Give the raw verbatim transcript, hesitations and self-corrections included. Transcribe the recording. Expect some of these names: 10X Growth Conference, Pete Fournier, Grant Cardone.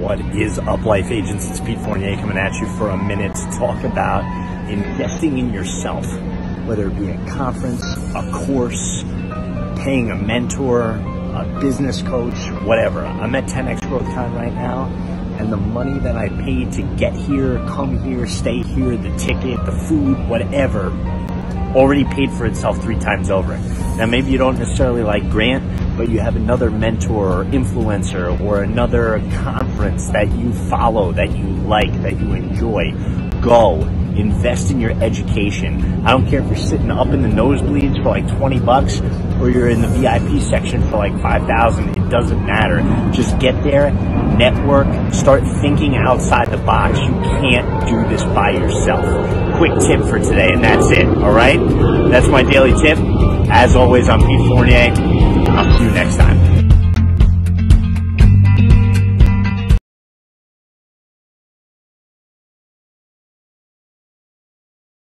What is up, Life Agents? It's Pete Fournier coming at you for a minute to talk about investing in yourself, whether it be a conference, a course, paying a mentor, a business coach, whatever. I'm at ten X Growth Conference right now, and the money that I paid to get here, come here, stay here, the ticket, the food, whatever, already paid for itself three times over. Now, maybe you don't necessarily like Grant, but you have another mentor or influencer or another conference that you follow, that you like, that you enjoy. Go invest in your education. I don't care if you're sitting up in the nosebleeds for like twenty bucks or you're in the V I P section for like five thousand. It doesn't matter. Just get there, network, start thinking outside the box. You can't do this by yourself. Quick tip for today, and that's it. All right? That's my daily tip. As always, I'm Pete Fournier. I'll see you next time.